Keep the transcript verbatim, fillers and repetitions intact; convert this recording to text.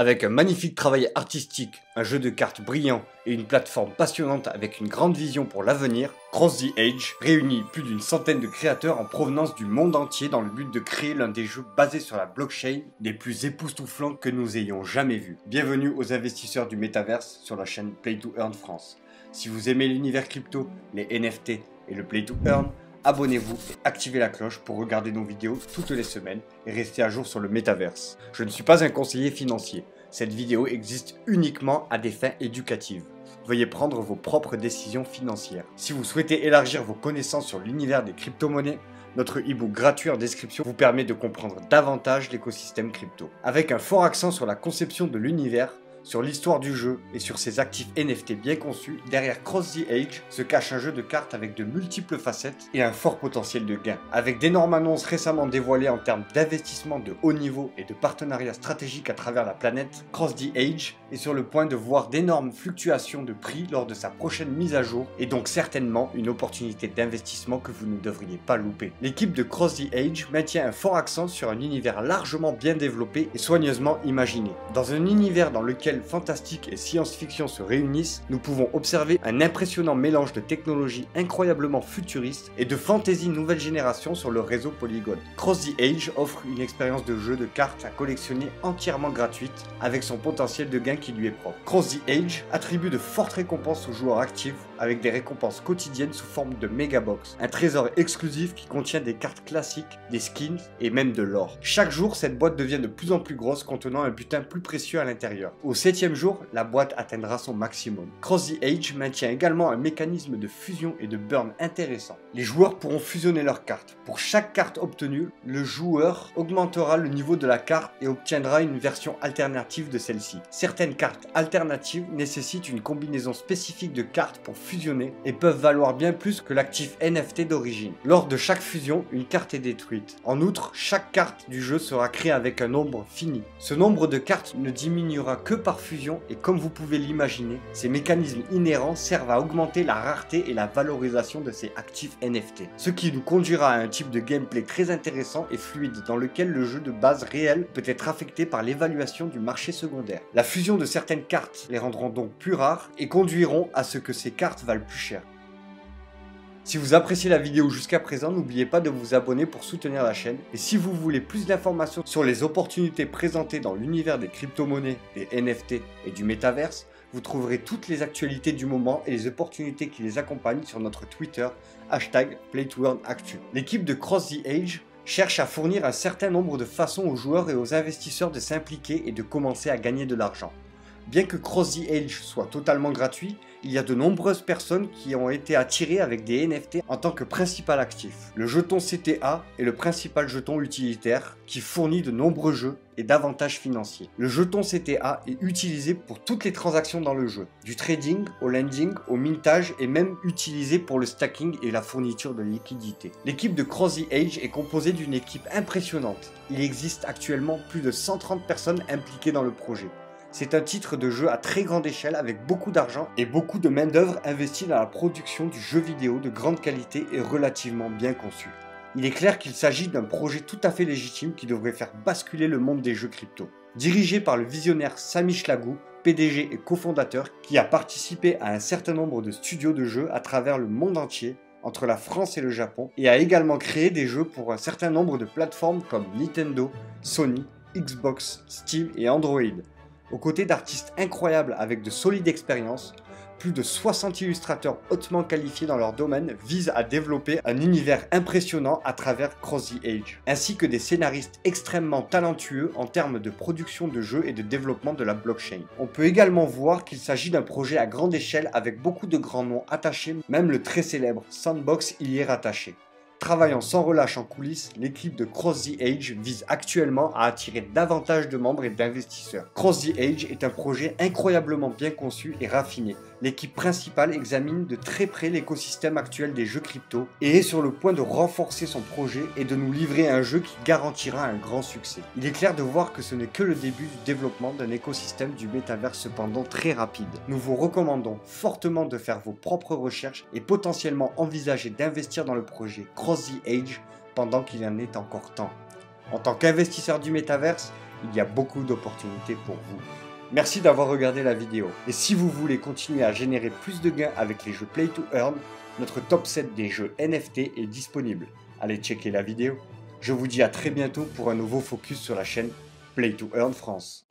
Avec un magnifique travail artistique, un jeu de cartes brillant et une plateforme passionnante avec une grande vision pour l'avenir, Cross the Age réunit plus d'une centaine de créateurs en provenance du monde entier dans le but de créer l'un des jeux basés sur la blockchain les plus époustouflants que nous ayons jamais vus. Bienvenue aux investisseurs du Metaverse sur la chaîne Play to Earn France. Si vous aimez l'univers crypto, les N F T et le Play to Earn, abonnez-vous et activez la cloche pour regarder nos vidéos toutes les semaines et rester à jour sur le métaverse. Je ne suis pas un conseiller financier. Cette vidéo existe uniquement à des fins éducatives. Veuillez prendre vos propres décisions financières. Si vous souhaitez élargir vos connaissances sur l'univers des crypto-monnaies, notre e-book gratuit en description vous permet de comprendre davantage l'écosystème crypto. Avec un fort accent sur la conception de l'univers, sur l'histoire du jeu et sur ses actifs N F T bien conçus, derrière Cross the Age se cache un jeu de cartes avec de multiples facettes et un fort potentiel de gain. Avec d'énormes annonces récemment dévoilées en termes d'investissement de haut niveau et de partenariats stratégiques à travers la planète, Cross the Age est sur le point de voir d'énormes fluctuations de prix lors de sa prochaine mise à jour et donc certainement une opportunité d'investissement que vous ne devriez pas louper. L'équipe de Cross the Age maintient un fort accent sur un univers largement bien développé et soigneusement imaginé. Dans un univers dans lequel fantastique et science-fiction se réunissent, nous pouvons observer un impressionnant mélange de technologies incroyablement futuristes et de fantaisie nouvelle génération sur le réseau polygone. Cross the Age offre une expérience de jeu de cartes à collectionner entièrement gratuite avec son potentiel de gain qui lui est propre. Cross the Age attribue de fortes récompenses aux joueurs actifs avec des récompenses quotidiennes sous forme de mega box, un trésor exclusif qui contient des cartes classiques, des skins et même de l'or. Chaque jour, cette boîte devient de plus en plus grosse contenant un butin plus précieux à l'intérieur. Au septième jour, la boîte atteindra son maximum. Cross the Age maintient également un mécanisme de fusion et de burn intéressant. Les joueurs pourront fusionner leurs cartes. Pour chaque carte obtenue, le joueur augmentera le niveau de la carte et obtiendra une version alternative de celle-ci. Certaines cartes alternatives nécessitent une combinaison spécifique de cartes pour fusionner et peuvent valoir bien plus que l'actif N F T d'origine. Lors de chaque fusion, une carte est détruite. En outre, chaque carte du jeu sera créée avec un nombre fini. Ce nombre de cartes ne diminuera que par fusion et comme vous pouvez l'imaginer, ces mécanismes inhérents servent à augmenter la rareté et la valorisation de ces actifs N F T. Ce qui nous conduira à un type de gameplay très intéressant et fluide dans lequel le jeu de base réel peut être affecté par l'évaluation du marché secondaire. La fusion de certaines cartes les rendront donc plus rares et conduiront à ce que ces cartes valent plus cher. Si vous appréciez la vidéo jusqu'à présent, n'oubliez pas de vous abonner pour soutenir la chaîne. Et si vous voulez plus d'informations sur les opportunités présentées dans l'univers des crypto-monnaies, des N F T et du métaverse, vous trouverez toutes les actualités du moment et les opportunités qui les accompagnent sur notre Twitter, hashtag PlayToEarnActu. L'équipe de Cross the Age cherche à fournir un certain nombre de façons aux joueurs et aux investisseurs de s'impliquer et de commencer à gagner de l'argent. Bien que Cross the Age soit totalement gratuit, il y a de nombreuses personnes qui ont été attirées avec des N F T en tant que principal actif. Le jeton C T A est le principal jeton utilitaire qui fournit de nombreux jeux et d'avantages financiers. Le jeton C T A est utilisé pour toutes les transactions dans le jeu, du trading au lending au mintage et même utilisé pour le stacking et la fourniture de liquidités. L'équipe de Cross the Age est composée d'une équipe impressionnante. Il existe actuellement plus de cent trente personnes impliquées dans le projet. C'est un titre de jeu à très grande échelle avec beaucoup d'argent et beaucoup de main d'œuvre investie dans la production du jeu vidéo de grande qualité et relativement bien conçu. Il est clair qu'il s'agit d'un projet tout à fait légitime qui devrait faire basculer le monde des jeux crypto. Dirigé par le visionnaire Sami Chlagou, P D G et cofondateur, qui a participé à un certain nombre de studios de jeux à travers le monde entier, entre la France et le Japon, et a également créé des jeux pour un certain nombre de plateformes comme Nintendo, Sony, Xbox, Steam et Android. Aux côtés d'artistes incroyables avec de solides expériences, plus de soixante illustrateurs hautement qualifiés dans leur domaine visent à développer un univers impressionnant à travers Cross the Age, ainsi que des scénaristes extrêmement talentueux en termes de production de jeux et de développement de la blockchain. On peut également voir qu'il s'agit d'un projet à grande échelle avec beaucoup de grands noms attachés, même le très célèbre Sandbox y est rattaché. Travaillant sans relâche en coulisses, l'équipe de Cross the Age vise actuellement à attirer davantage de membres et d'investisseurs. Cross the Age est un projet incroyablement bien conçu et raffiné. L'équipe principale examine de très près l'écosystème actuel des jeux crypto et est sur le point de renforcer son projet et de nous livrer un jeu qui garantira un grand succès. Il est clair de voir que ce n'est que le début du développement d'un écosystème du métaverse cependant très rapide. Nous vous recommandons fortement de faire vos propres recherches et potentiellement envisager d'investir dans le projet Cross the Age pendant qu'il en est encore temps. En tant qu'investisseur du métaverse, il y a beaucoup d'opportunités pour vous. Merci d'avoir regardé la vidéo. Et si vous voulez continuer à générer plus de gains avec les jeux Play to Earn, notre top sept des jeux N F T est disponible. Allez checker la vidéo. Je vous dis à très bientôt pour un nouveau focus sur la chaîne Play to Earn France.